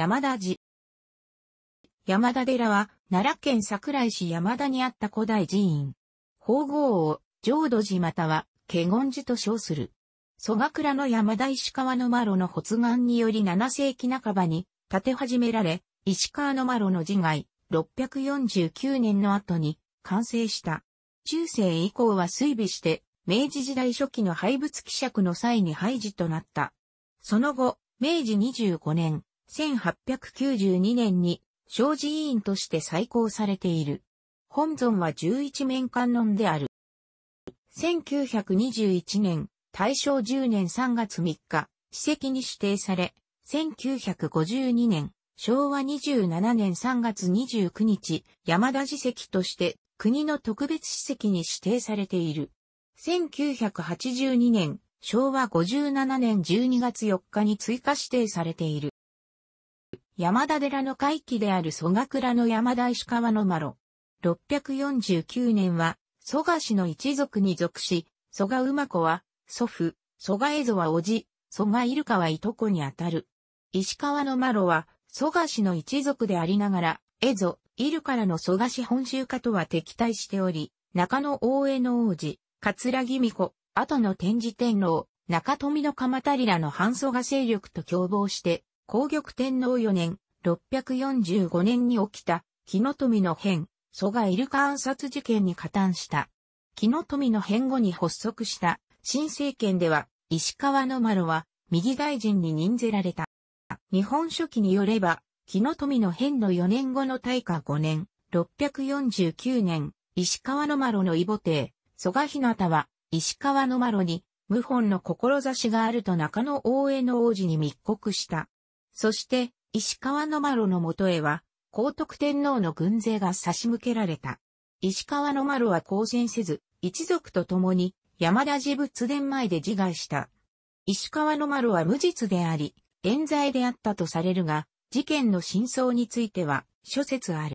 山田寺。山田寺は、奈良県桜井市山田にあった古代寺院。法号を、浄土寺または、華厳寺と称する。蘇我倉の山田石川の麻呂の発願により7世紀半ばに建て始められ、石川の麻呂の自害649年の後に完成した。中世以降は衰微して、明治時代初期の廃仏毀釈の際に廃寺となった。その後、明治25年、1892年に小寺院として再興されている。本尊は11面観音である。1921年、大正10年3月3日、史跡に指定され、1952年、昭和27年3月29日、山田寺跡として国の特別史跡に指定されている。1982年、昭和57年12月4日に追加指定されている。山田寺の回帰である蘇我倉の山田石川の麻呂。649年は、蘇我氏の一族に属し、蘇我馬子は、祖父、蘇我蝦夷は叔父、蘇我入鹿はいとこにあたる。石川の麻呂は、蘇我氏の一族でありながら、蝦夷、入鹿らの蘇我氏本州化とは敵対しており、中野大江の王子、桂木美子、後の天智天皇、中富の鎌足らの反蘇我勢力と共謀して、皇極天皇4年、645年に起きた、木の富の変、蘇我入鹿暗殺事件に加担した。木の富の変後に発足した。新政権では、石川の麻呂は、右大臣に任ぜられた。日本書紀によれば、木の富の変の4年後の大化5年、649年、石川の麻呂の異母弟、蘇我比奈は、石川の麻呂に、謀反の志があると中野大江の王子に密告した。そして、石川の麻呂の元へは、光徳天皇の軍勢が差し向けられた。石川の麻呂は抗戦せず、一族と共に、山田寺仏殿前で自害した。石川の麻呂は無実であり、冤罪であったとされるが、事件の真相については、諸説ある。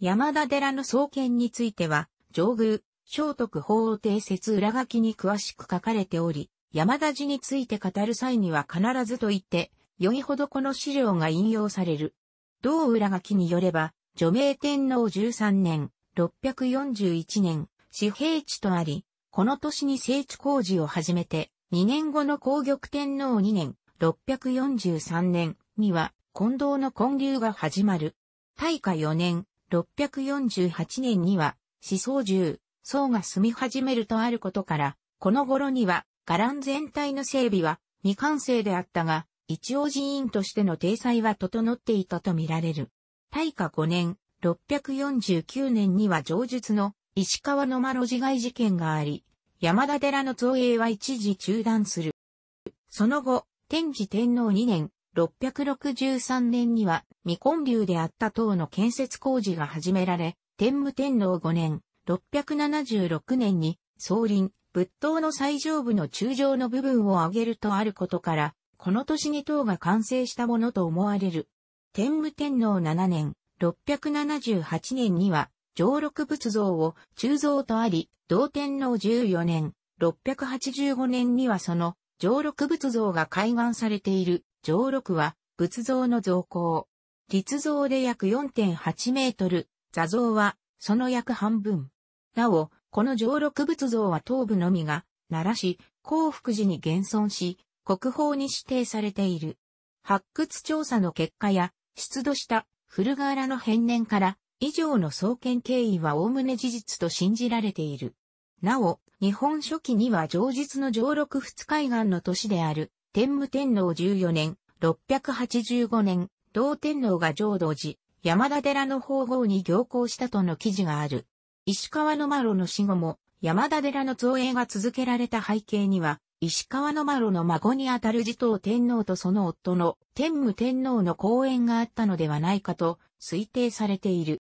山田寺の創建については、上宮、聖徳法王帝説裏書きに詳しく書かれており、山田寺について語る際には必ずと言って、よいほどこの資料が引用される。同裏書きによれば、女命天皇13年、641年、始平地とあり、この年に整地工事を始めて、2年後の皇極天皇2年、643年には、金堂の建立が始まる。大化4年、648年には、始宗10、僧が住み始めるとあることから、この頃には、伽藍全体の整備は未完成であったが、一応寺院としての体裁は整っていたとみられる。大化5年、649年には上述の、石川の麻呂自害事件があり、山田寺の造営は一時中断する。その後、天智天皇2年、663年には、未建立であった塔の建設工事が始められ、天武天皇5年、676年に、総輪、仏塔の最上部の柱状の部分を上げるとあることから、この年に塔が完成したものと思われる。天武天皇7年、678年には、常緑仏像を鋳造とあり、同天皇14年、685年にはその常緑仏像が開眼されている。常緑は仏像の造高。立像で約 4.8 メートル、座像はその約半分。なお、この常緑仏像は頭部のみが、奈良市、興福寺に現存し、国宝に指定されている。発掘調査の結果や、出土した古瓦の片面から、以上の創建経緯は概ね事実と信じられている。なお、日本書紀には上述の常緑仏開眼の年である、天武天皇14年、685年、同天皇が浄土寺、山田寺の法号に行幸したとの記事がある。石川の麻呂の死後も、山田寺の造営が続けられた背景には、石川の麻呂の孫にあたる持統天皇とその夫の天武天皇の後援があったのではないかと推定されている。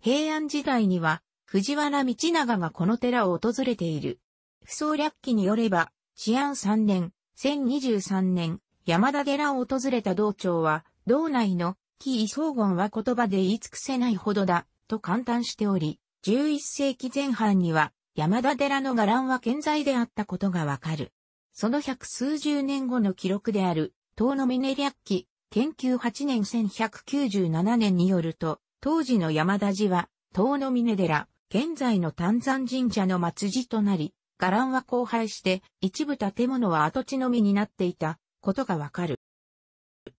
平安時代には、藤原道長がこの寺を訪れている。扶桑略記によれば、治安3年、1023年、山田寺を訪れた道長は、道内の、紀伊荘厳は言葉で言い尽くせないほどだ、と感嘆しており、11世紀前半には、山田寺の伽藍は健在であったことがわかる。その百数十年後の記録である、東峰略記、建久8年1197年によると、当時の山田寺は、東の峰寺、現在の丹山神社の末寺となり、伽藍は荒廃して、一部建物は跡地のみになっていたことがわかる。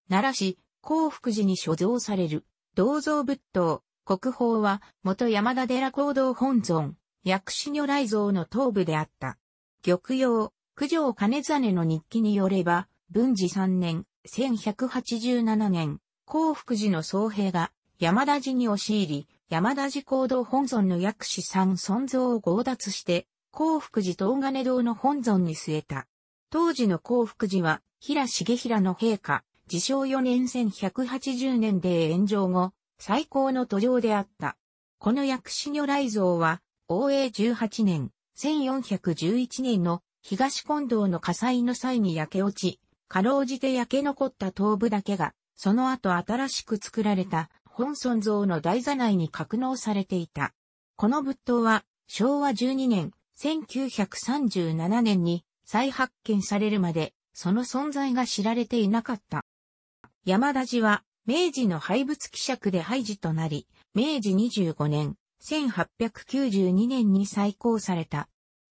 奈良市、興福寺に所蔵される、銅像仏塔、国宝は、元山田寺講堂本尊、薬師如来像の頭部であった。玉葉、九条兼実の日記によれば、文治3年、1187年、興福寺の僧兵が、山田寺に押し入り、山田寺講堂本尊の薬師三尊像を強奪して、興福寺東金堂の本尊に据えた。当時の興福寺は、平重衡の陛下、治承4年1180年で炎上後、最高の途上であった。この薬師如来像は、応永18年、1411年の東金堂の火災の際に焼け落ち、かろうじて焼け残った頭部だけが、その後新しく作られた本尊像の台座内に格納されていた。この仏塔は、昭和12年、1937年に再発見されるまで、その存在が知られていなかった。山田寺は、明治の廃仏毀釈で廃寺となり、明治25年、1892年に再興された。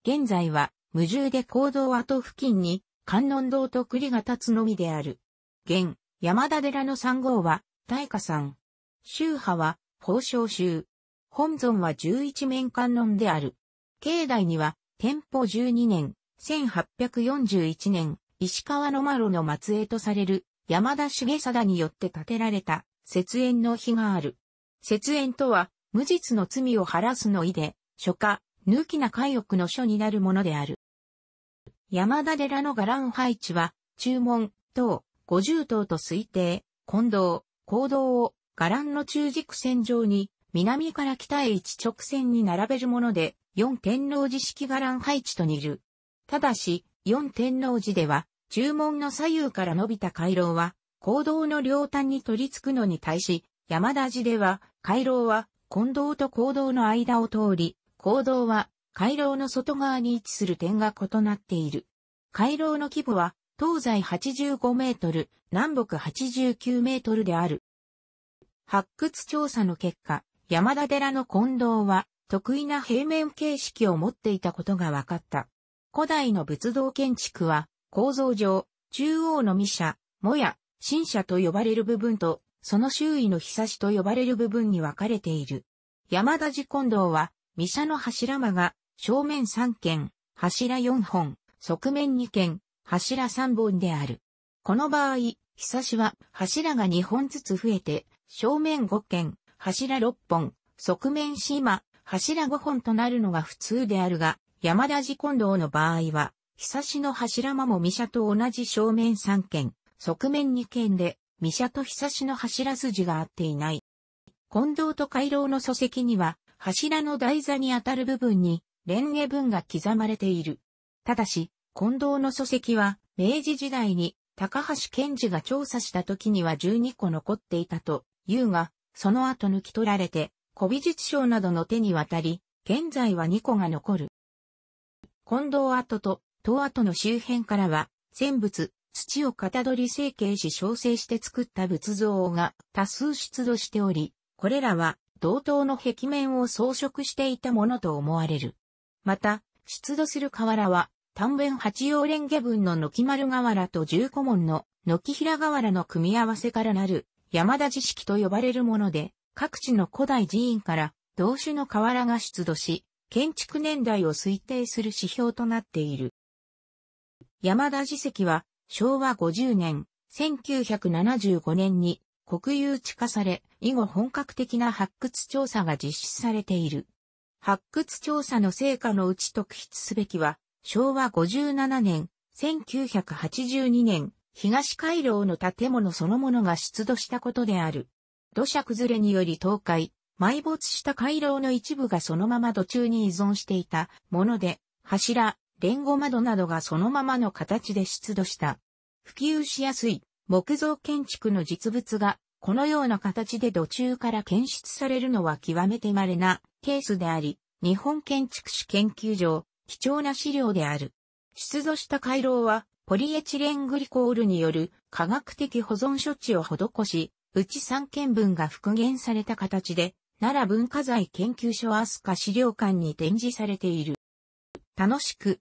現在は、無住で講堂跡付近に、観音堂と栗が立つのみである。現、山田寺の三号は、大家さん。宗派は、宝生宗。本尊は十一面観音である。境内には、天保12年、1841年、石川の麻呂の末裔とされる、山田重貞によって建てられた、雪煙の碑がある。雪煙とは、無実の罪を晴らすの意で、書家、ヌキナ戒憶の書になるものである。山田寺の伽藍配置は、中門、塔、50塔と推定、金堂、講堂を、伽藍の中軸線上に、南から北へ一直線に並べるもので、四天王寺式伽藍配置と似る。ただし、四天王寺では、中門の左右から伸びた回廊は、講堂の両端に取り付くのに対し、山田寺では、回廊は、金堂と講堂の間を通り、講堂は、回廊の外側に位置する点が異なっている。回廊の規模は、東西85メートル、南北89メートルである。発掘調査の結果、山田寺の金堂は、特異な平面形式を持っていたことが分かった。古代の仏堂建築は、構造上、中央の御社、母屋、寝社と呼ばれる部分と、その周囲の庇差と呼ばれる部分に分かれている。山田寺金堂は、御社の柱間が、正面3間、柱4本、側面2間、柱3本である。この場合、庇差は、柱が2本ずつ増えて、正面5間、柱6本、側面4間、柱5本となるのが普通であるが、山田寺金堂の場合は、庇差の柱間も御社と同じ正面3間、側面2間で、御社と庇差の柱筋が合っていない。金堂と回廊の礎石には、柱の台座にあたる部分に、蓮華文が刻まれている。ただし、金堂の礎石は、明治時代に、高橋健治が調査した時には12個残っていたと、いうが、その後抜き取られて、古美術商などの手に渡り、現在は2個が残る。金堂跡と、塔跡の周辺からは、戦仏、土をかたどり成形し焼成して作った仏像が多数出土しており、これらは同塔の壁面を装飾していたものと思われる。また、出土する瓦は、短弁八葉蓮華文の軒丸瓦と十五文の軒平瓦の組み合わせからなる山田寺式と呼ばれるもので、各地の古代寺院から同種の瓦が出土し、建築年代を推定する指標となっている。山田寺跡は昭和50年、1975年に国有地化され、以後本格的な発掘調査が実施されている。発掘調査の成果のうち特筆すべきは、昭和57年、1982年、東回廊の建物そのものが出土したことである。土砂崩れにより倒壊、埋没した回廊の一部がそのまま土中に依存していたもので、柱、蓮華窓などがそのままの形で出土した。普及しやすい木造建築の実物がこのような形で土中から検出されるのは極めて稀なケースであり、日本建築史研究所、貴重な資料である。出土した回廊はポリエチレングリコールによる化学的保存処置を施し、うち3件分が復元された形で、奈良文化財研究所飛鳥資料館に展示されている。楽しく